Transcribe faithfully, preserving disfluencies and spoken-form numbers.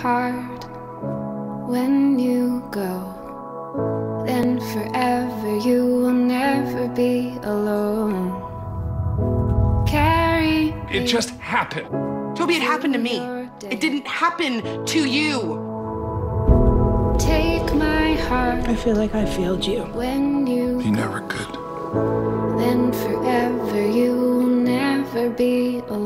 hard when you go, then forever you will never be alone. Carry it just happened. Toby, it happened to me. It didn't happen to you. Take my heart. I feel like I failed you. When you You never could. Then forever you will never be alone.